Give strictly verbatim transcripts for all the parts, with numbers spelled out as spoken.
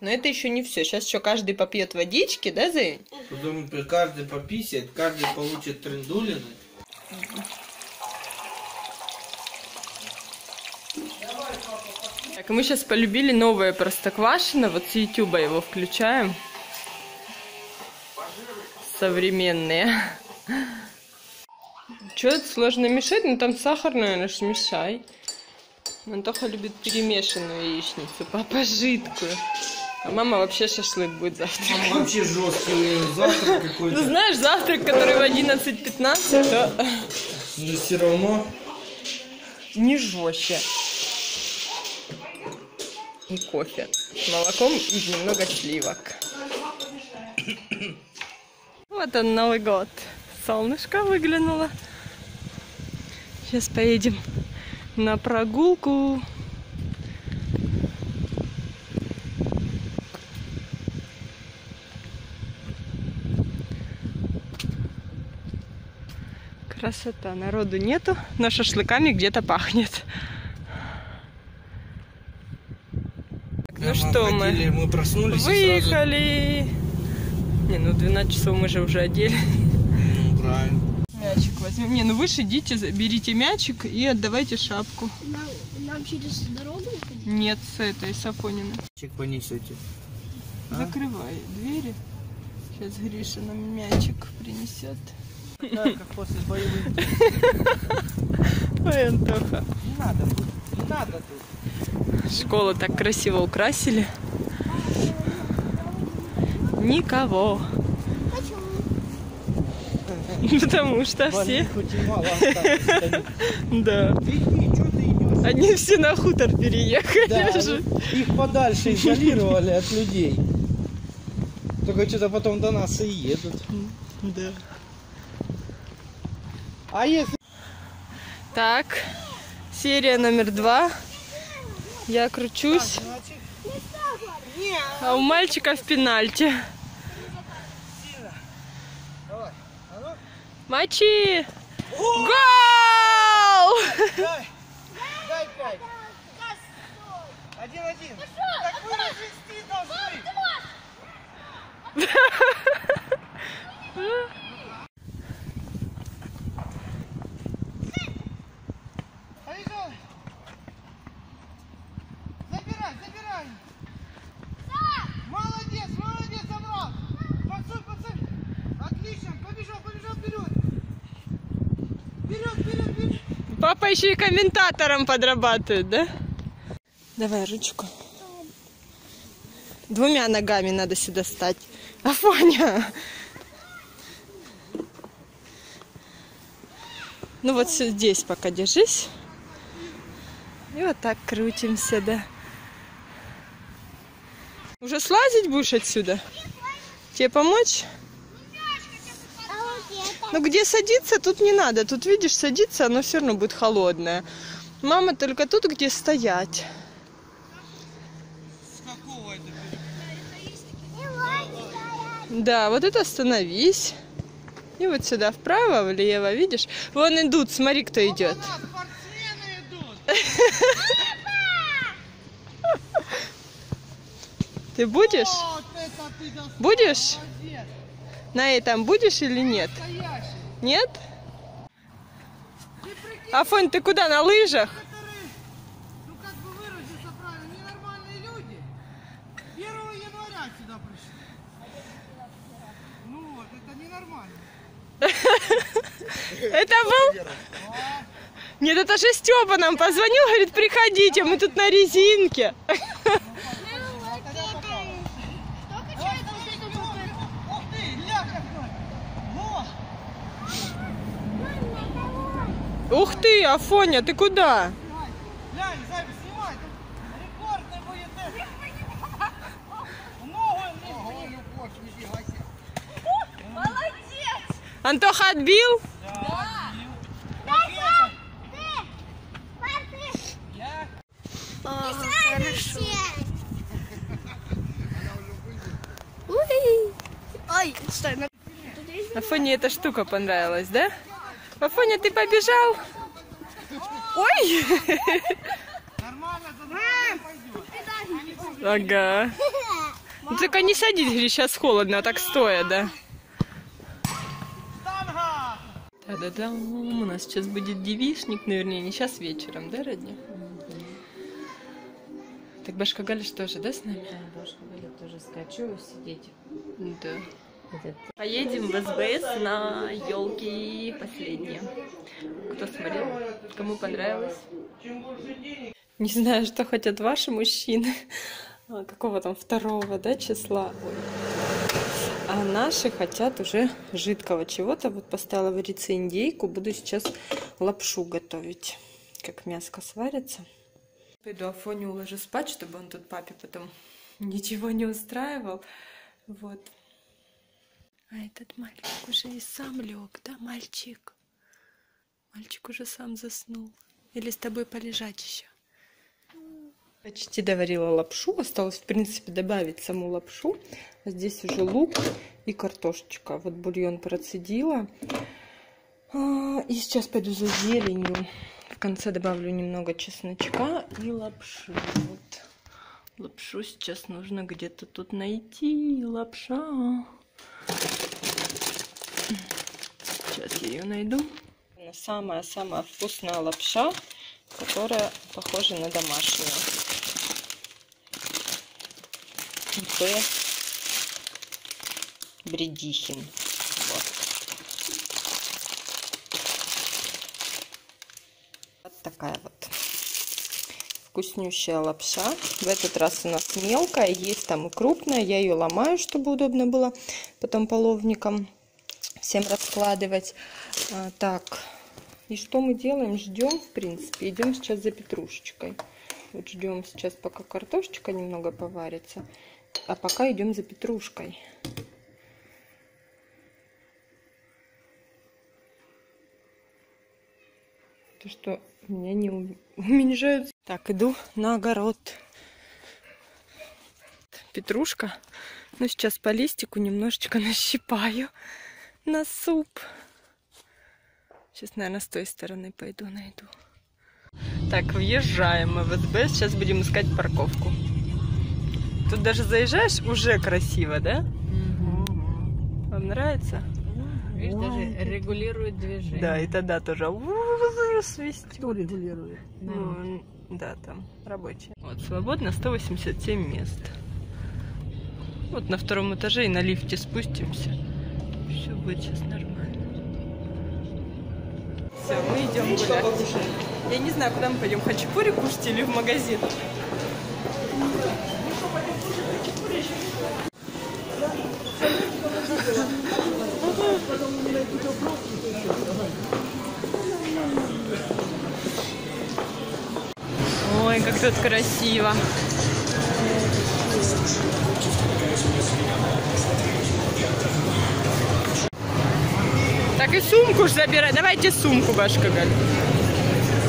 но это еще не все. Сейчас еще каждый попьет водички, да, Зейн? Потом каждый пописает, каждый получит трындулины. Так, мы сейчас полюбили новое Простоквашино. Вот с ютуба его включаем. Современные. Чё это сложно мешать? Ну там сахар, наверное, ж мешай. Антоха любит перемешанную яичницу, папа жидкую. А мама вообще шашлык будет завтракать. Мама вообще жесткий завтрак какой-то. Ну знаешь, завтрак, который в одиннадцать пятнадцать, то... Но все равно... Не жестче. И кофе с молоком и немного сливок. Вот он, Новый год. Солнышко выглянуло. Сейчас поедем на прогулку. Красота. Народу нету, но шашлыками где-то пахнет. Ну что, мы, мы проснулись, выехали. Не, ну двенадцать часов мы же уже одели. Ну, правильно. Мячик возьмем. Не, ну вы же идите, берите мячик и отдавайте шапку. Нам, нам через дорогу уходить? Нет, с этой, с Афониной. Мячик понесете. А? Закрывай двери. Сейчас Гриша нам мячик принесет. Такая, как после боевых. Ой, Антоха. Не надо тут, не надо тут. Школу так красиво украсили. Никого. Почему? Потому что все... Да. Они все на хутор переехали. Их подальше изолировали от людей. Только что-то потом до нас и едут. Да. А если... Так, серия номер два. Я кручусь, а у мальчика в пенальти. Мочи! Гол! один-один. Так вы развести должны. Папа еще и комментатором подрабатывает, да? Давай ручку. Двумя ногами надо сюда стать. Афоня! Ну вот здесь пока держись. И вот так крутимся, да. Уже слазить будешь отсюда? Тебе помочь? Ну где садиться, тут не надо. Тут, видишь, садиться, оно все равно будет холодное. Мама только тут, где стоять. С какого это? Да, вот это остановись. И вот сюда вправо, влево, видишь? Вон идут, смотри, кто идет. Спортсмены идут. Ты будешь? Будешь? На этом будешь или нет? Нет? Афонь, ты куда, на лыжах? Ну как бы выразиться правильно, ненормальные люди первого января сюда пришли. Ну вот, это ненормально. Это был? Нет, это же Степа нам позвонил, говорит, приходите, мы тут на резинке. Ух ты, Афоня, ты куда? Лянь, запись снимай. Рекордный будет. Ногу не бей. Молодец. Антоха отбил? Да. Хорошо. Ой, стой. Афоне эта штука понравилась, да? Афоня, ты побежал? Ой! Нормально, за нами пойдет. Ага. Ну, только не садись, Гриш, сейчас холодно, а так стоя, да. Да-да-да, у нас сейчас будет девичник, ну, вернее, не сейчас, вечером, да, родня? Mm-hmm. Так Башка Галиш тоже, да, с нами? Да, Башка Галиш тоже скачу сидеть. Да. Этот. Поедем в СБС на елки последние. Кто смотрел, кому понравилось? Не знаю, что хотят ваши мужчины. Какого там второго, да, числа. А наши хотят уже жидкого чего-то. Вот поставила вариться индейку. Буду сейчас лапшу готовить. Как мяско сварится. Пойду Афоню уложу спать, чтобы он тут папе потом ничего не устраивал. Вот. А этот мальчик уже и сам лег, да, мальчик? Мальчик уже сам заснул. Или с тобой полежать еще? Почти доварила лапшу. Осталось, в принципе, добавить саму лапшу. Здесь уже лук и картошечка. Вот бульон процедила. И сейчас пойду за зеленью. В конце добавлю немного чесночка и лапшу. Вот. Лапшу сейчас нужно где-то тут найти. Лапша. Сейчас я ее найду. Самая-самая вкусная лапша, которая похожа на домашнюю. П. Бредихин. Вот. Вот такая вот вкуснющая лапша. В этот раз у нас мелкая, есть там и крупная. Я ее ломаю, чтобы удобно было потом половником всем раскладывать. А, так. И что мы делаем? Ждем, в принципе. Идем сейчас за петрушечкой. Вот ждем сейчас, пока картошечка немного поварится. А пока идем за петрушкой. То, что у меня не уменьшаются. Так, иду на огород. Петрушка. Ну, сейчас по листику немножечко нащипаю на суп. Сейчас, наверное, с той стороны пойду найду. Так, въезжаем мы в СБС. Сейчас будем искать парковку. Тут даже заезжаешь, уже красиво, да? Угу. Вам нравится? Угу. Видишь, угу. Даже регулирует движение. Да, и тогда тоже свистит. Кто регулирует? Ну, да, там рабочие. Вот, свободно сто восемьдесят семь мест. Вот на втором этаже и на лифте спустимся. Все будет сейчас нормально. Все, мы идем гулять. Я не знаю, куда мы пойдем, хачапури кушать или в магазин. Ой, как тут красиво. Так и сумку ж забирай. Давайте сумку, Башка Галь.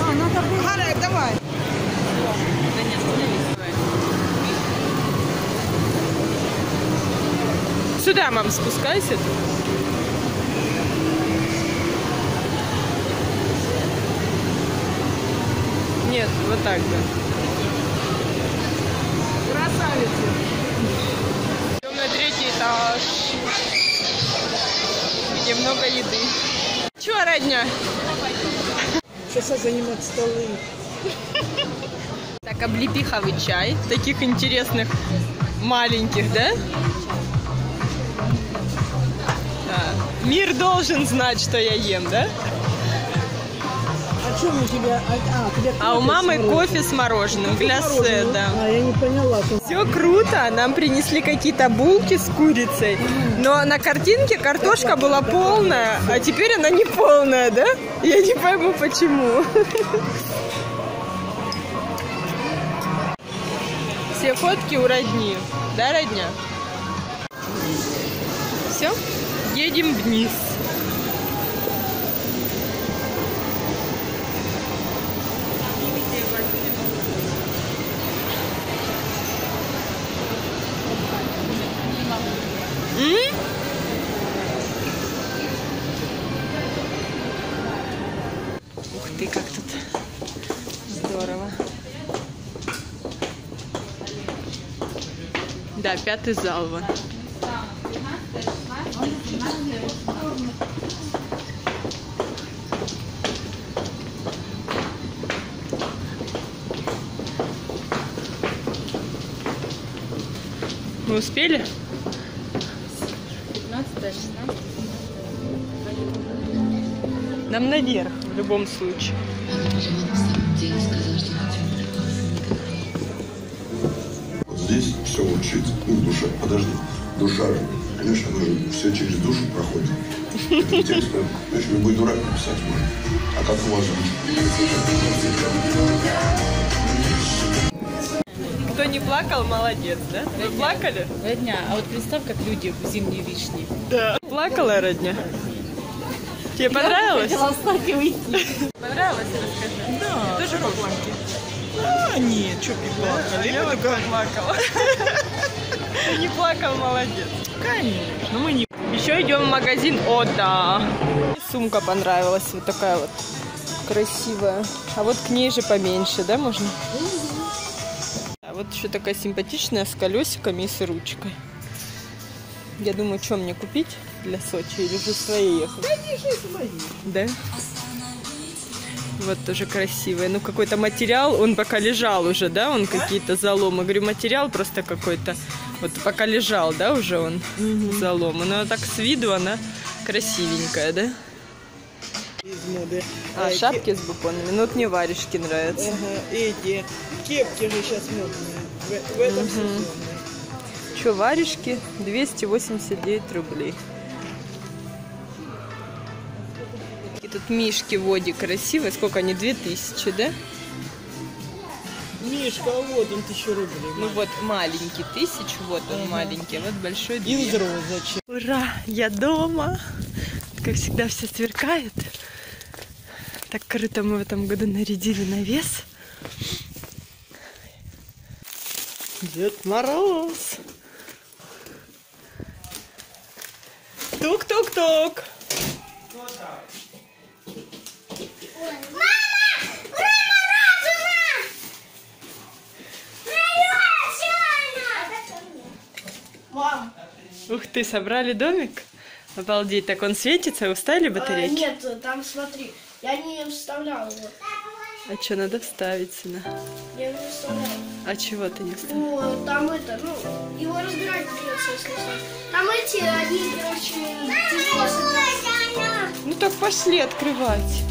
А, ну так горай, давай. Да нет, не сюда, мам, спускайся. Нет, вот так, да. Красавица. Идем на третий этаж. Много еды. Че, родня? Сейчас занимать столы. Так, облепиховый чай. Таких интересных маленьких, да? Да. Мир должен знать, что я ем, да? А, чем у тебя? А, а, тебя а у мамы с кофе с мороженым. Гляссе, да. А, я не поняла. Что... Все круто. Нам принесли какие-то булки с курицей. Но на картинке картошка была полная, а теперь она не полная, да? Я не пойму, почему. Все фотки у родни. Да, родня? Все, едем вниз. И как тут здорово. Да, пятый зал вон. Вы успели? пятнадцатое, шестнадцатое. Нам наверх, в любом случае. Здесь все вот через душу. Подожди, душа же, конечно, же все через душу проходит. Этот текст, конечно, любой дурак написать может. А как у вас же? Кто не плакал, молодец, да? Вы плакали? Родня, а вот представь, как люди в зимней вишне. Да. Плакала, родня? Тебе я понравилось? Хотела встать и уйти. Понравилось, расскажи. Да. Ты тоже поплакала? А, нет, что приплакала? Я такая плакала. Ты не плакал, молодец. Конечно, мы не... Еще идем в магазин. О, да. Сумка понравилась, вот такая вот красивая. А вот к ней же поменьше, да, можно? А вот еще такая симпатичная, с колесиками и с ручкой. Я думаю, что мне купить для Сочи, или же свои ехать? Конечно, свои. Да? Вот тоже красивая. Ну, какой-то материал, он пока лежал уже, да? Он какие-то заломы. Говорю, материал просто какой-то. Вот пока лежал, да, уже он угу. заломы. Но так с виду она красивенькая, да? А, шапки с бупонами. Ну, вот мне варежки нравятся. Ага, эти кепки же сейчас модные. В, в этом угу. сезоне. Что, варежки? двести восемьдесят девять рублей. Тут мишки в воде красивые. Сколько они? две тысячи, да? Мишка, а вот он тысяча рублей. Ну вот маленький тысяч, вот он ага. маленький, а вот большой две. И взрослый. Ура, я дома. Как всегда все сверкает. Так круто мы в этом году нарядили навес. Дед Мороз. Тук-тук-тук. Ух ты, собрали домик? Обалдеть, так он светится, устали батарейки? А, нет, там смотри, я не вставляла его. А что, надо вставить, сына? Я его не вставляла. А чего ты не вставила? Ну, там это, ну, его разбирать придется, если что. Там эти, они, короче, не. Ну так пошли открывать.